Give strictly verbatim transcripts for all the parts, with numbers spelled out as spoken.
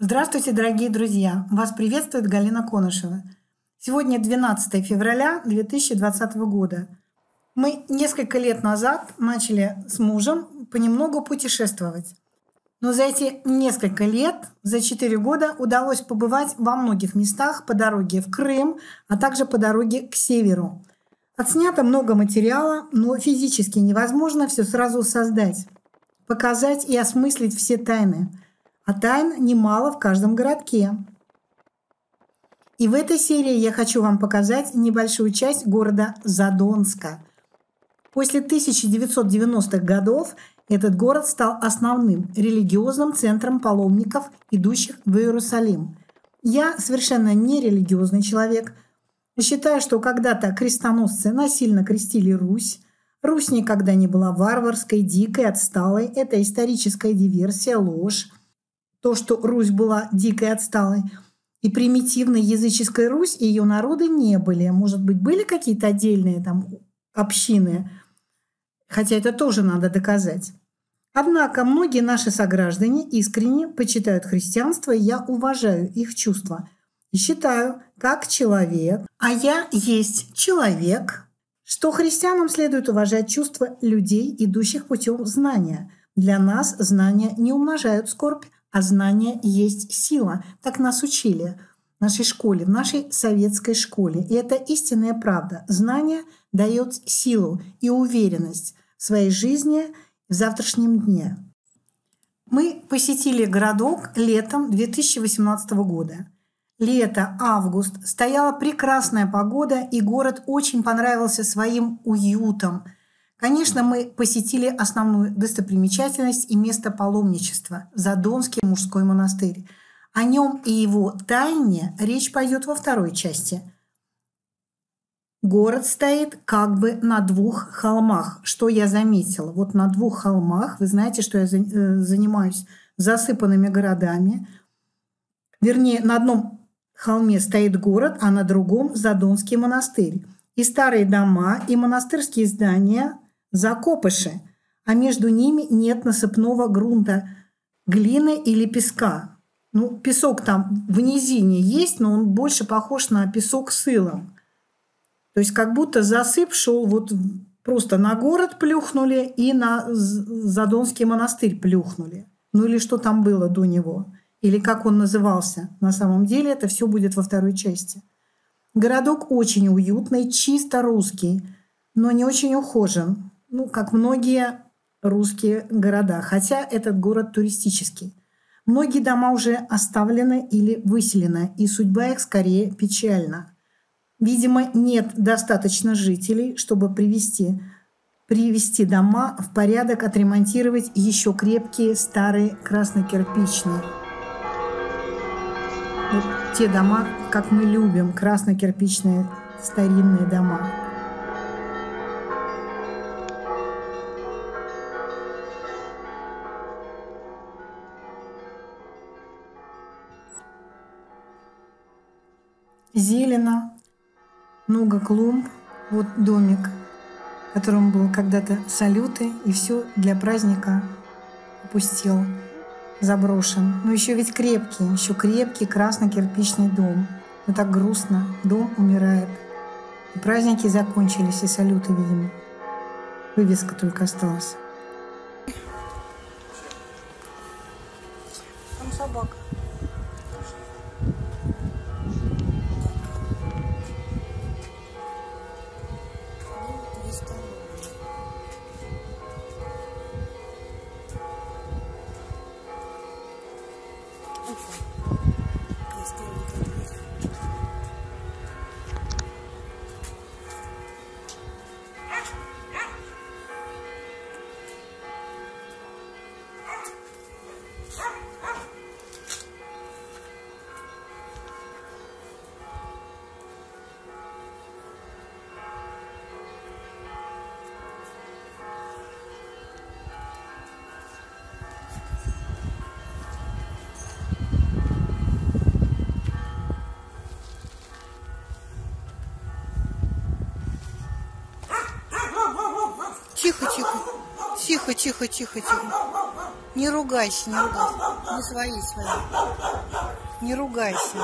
Здравствуйте, дорогие друзья! Вас приветствует Галина Конышева. Сегодня двенадцатое февраля две тысячи двадцатого года. Мы несколько лет назад начали с мужем понемногу путешествовать. Но за эти несколько лет, за четыре года, удалось побывать во многих местах по дороге в Крым, а также по дороге к северу. Отснято много материала, но физически невозможно все сразу создать, показать и осмыслить все тайны. А тайн немало в каждом городке. И в этой серии я хочу вам показать небольшую часть города Задонска. После тысяча девятьсот девяностых годов этот город стал основным религиозным центром паломников, идущих в Иерусалим. Я совершенно не религиозный человек. Считаю, что когда-то крестоносцы насильно крестили Русь. Русь никогда не была варварской, дикой, отсталой. Это историческая диверсия, ложь. То, что Русь была дикой, отсталой. И примитивной языческой Русь и ее народы не были. Может быть, были какие-то отдельные там общины, хотя это тоже надо доказать. Однако многие наши сограждане искренне почитают христианство, и я уважаю их чувства. И считаю, как человек, а я есть человек, что христианам следует уважать чувства людей, идущих путем знания. Для нас знания не умножают скорбь, а знание есть сила. Так нас учили в нашей школе, в нашей советской школе. И это истинная правда. Знание дает силу и уверенность в своей жизни в завтрашнем дне. Мы посетили городок летом две тысячи восемнадцатого года. Лето, август, стояла прекрасная погода, и город очень понравился своим уютом. Конечно, мы посетили основную достопримечательность и место паломничества – Задонский мужской монастырь. О нем и его тайне речь пойдет во второй части. Город стоит как бы на двух холмах. Что я заметила? Вот на двух холмах, вы знаете, что я занимаюсь засыпанными городами. Вернее, на одном холме стоит город, а на другом – Задонский монастырь. И старые дома, и монастырские здания – закопыши, а между ними нет насыпного грунта, глины или песка. Ну, песок там в низине есть, но он больше похож на песок с илом. То есть как будто засып шел вот просто на город плюхнули и на Задонский монастырь плюхнули. Ну или что там было до него, или как он назывался. На самом деле это все будет во второй части. Городок очень уютный, чисто русский, но не очень ухожен. Ну, как многие русские города, хотя этот город туристический. Многие дома уже оставлены или выселены, и судьба их скорее печальна. Видимо, нет достаточно жителей, чтобы привести, привести дома в порядок, отремонтировать еще крепкие старые краснокирпичные. Вот те дома, как мы любим, краснокирпичные старинные дома. Зелено, много клумб. Вот домик, в котором был когда-то салюты, и все для праздника опустел, заброшен. Но еще ведь крепкий, еще крепкий красно-кирпичный дом. Но так грустно, дом умирает. И праздники закончились, и салюты, видимо. Вывеска только осталась. Там собака. Тихо, тихо, тихо, тихо. Не ругайся, не ругайся. Не свои, свои. Не ругайся.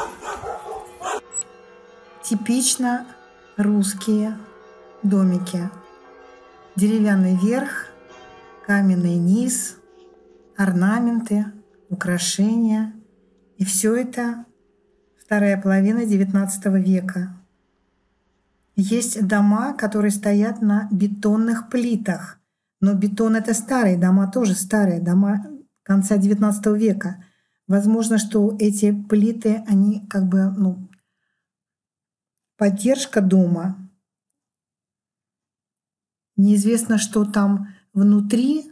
Типично русские домики. Деревянный верх, каменный низ, орнаменты, украшения. И все это вторая половина девятнадцатого века. Есть дома, которые стоят на бетонных плитах. Но бетон – это старые дома, тоже старые дома конца девятнадцатого века. Возможно, что эти плиты, они как бы, ну, поддержка дома. Неизвестно, что там внутри,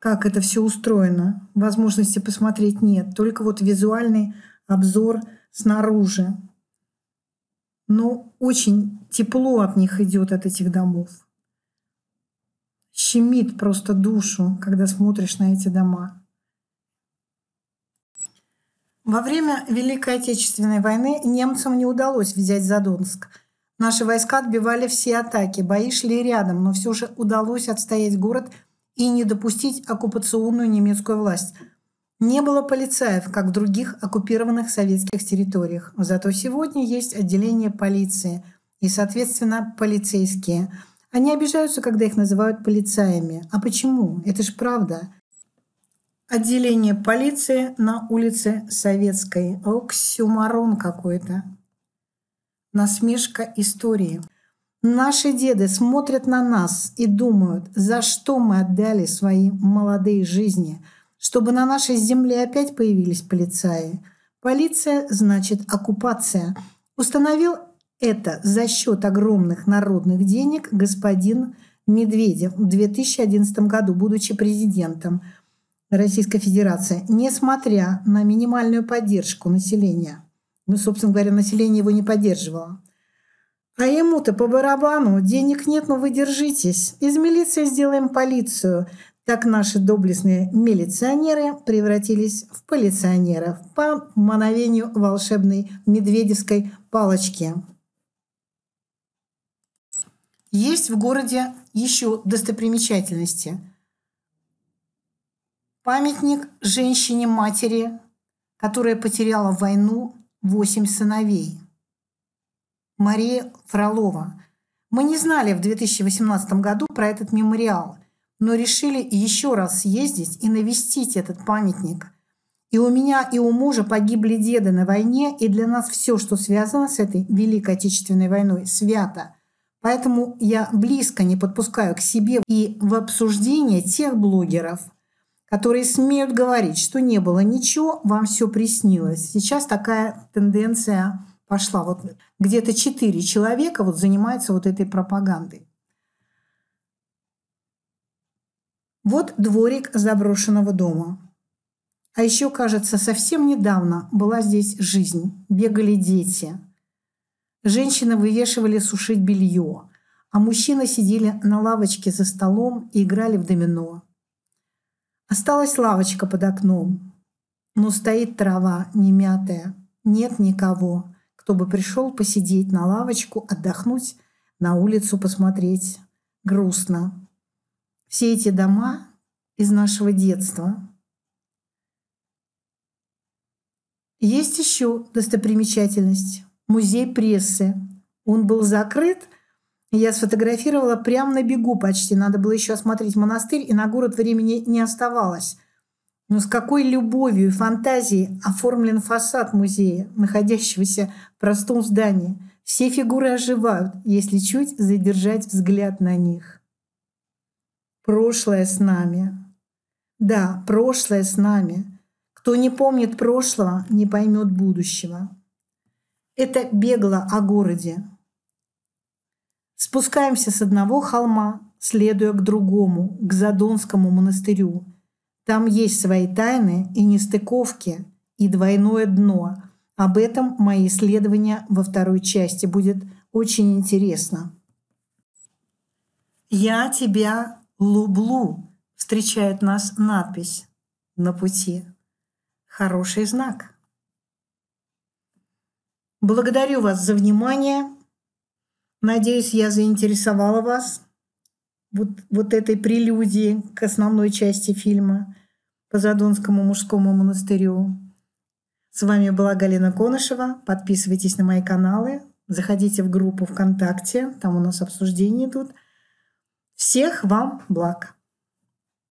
как это все устроено. Возможности посмотреть нет, только вот визуальный обзор снаружи. Но очень тепло от них идет, от этих домов. Щемит просто душу, когда смотришь на эти дома. Во время Великой Отечественной войны немцам не удалось взять Задонск. Наши войска отбивали все атаки, бои шли рядом, но все же удалось отстоять город и не допустить оккупационную немецкую власть. Не было полицаев, как в других оккупированных советских территориях. Зато сегодня есть отделение полиции и, соответственно, полицейские. Они обижаются, когда их называют полицаями. А почему? Это же правда. Отделение полиции на улице Советской. Оксюмарон какой-то. Насмешка истории. Наши деды смотрят на нас и думают, за что мы отдали свои молодые жизни, чтобы на нашей земле опять появились полицаи. Полиция значит оккупация. Установил это за счет огромных народных денег господин Медведев в две тысячи одиннадцатом году, будучи президентом Российской Федерации, несмотря на минимальную поддержку населения. Ну, собственно говоря, население его не поддерживало. А ему-то по барабану, денег нет, но вы держитесь. Из милиции сделаем полицию. Так наши доблестные милиционеры превратились в полиционеров по мановению волшебной медведевской палочки. Есть в городе еще достопримечательности. Памятник женщине-матери, которая потеряла в войну восемь сыновей. Мария Фролова. Мы не знали в две тысячи восемнадцатом году про этот мемориал, но решили еще раз съездить и навестить этот памятник. И у меня, и у мужа погибли деды на войне, и для нас все, что связано с этой Великой Отечественной войной, свято. Поэтому я близко не подпускаю к себе и в обсуждение тех блогеров, которые смеют говорить, что не было ничего, вам все приснилось. Сейчас такая тенденция пошла. Вот где-то четыре человека вот занимаются вот этой пропагандой. Вот дворик заброшенного дома. А еще, кажется, совсем недавно была здесь жизнь. Бегали дети. Женщины вывешивали сушить белье, а мужчины сидели на лавочке за столом и играли в домино. Осталась лавочка под окном, но стоит трава немятая. Нет никого, кто бы пришел посидеть на лавочку, отдохнуть, на улицу посмотреть. Грустно. Все эти дома из нашего детства. Есть еще достопримечательность. Музей прессы. Он был закрыт. Я сфотографировала прямо на бегу почти. Надо было еще осмотреть монастырь, и на город времени не оставалось. Но с какой любовью и фантазией оформлен фасад музея, находящегося в простом здании. Все фигуры оживают, если чуть задержать взгляд на них. Прошлое с нами. Да, прошлое с нами. Кто не помнит прошлого, не поймет будущего. Это бегло о городе. Спускаемся с одного холма, следуя к другому, к Задонскому монастырю. Там есть свои тайны и нестыковки, и двойное дно. Об этом мои исследования во второй части. Будет очень интересно. Я тебя... «Лублу» встречает нас надпись на пути. Хороший знак. Благодарю вас за внимание. Надеюсь, я заинтересовала вас. вот, вот этой прелюдии к основной части фильма по Задонскому мужскому монастырю. С вами была Галина Конышева. Подписывайтесь на мои каналы. Заходите в группу ВКонтакте. Там у нас обсуждения идут. Всех вам благ!